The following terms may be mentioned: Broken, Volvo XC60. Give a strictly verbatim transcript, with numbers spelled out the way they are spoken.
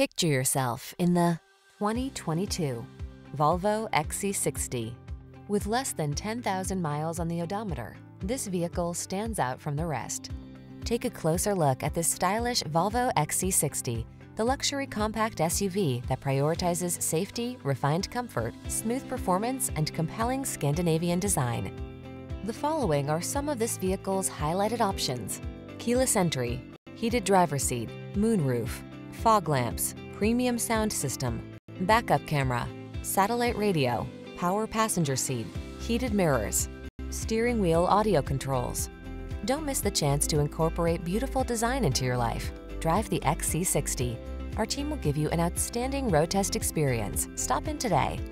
Picture yourself in the twenty twenty-two Volvo X C sixty. With less than ten thousand miles on the odometer, this vehicle stands out from the rest. Take a closer look at this stylish Volvo X C sixty, the luxury compact S U V that prioritizes safety, refined comfort, smooth performance, and compelling Scandinavian design. The following are some of this vehicle's highlighted options: keyless entry, heated driver's seat, moonroof, fog lamps, premium sound system, backup camera, satellite radio, power passenger seat, heated mirrors, steering wheel audio controls. Don't miss the chance to incorporate beautiful design into your life. Drive the X C sixty. Our team will give you an outstanding road test experience. Stop in today.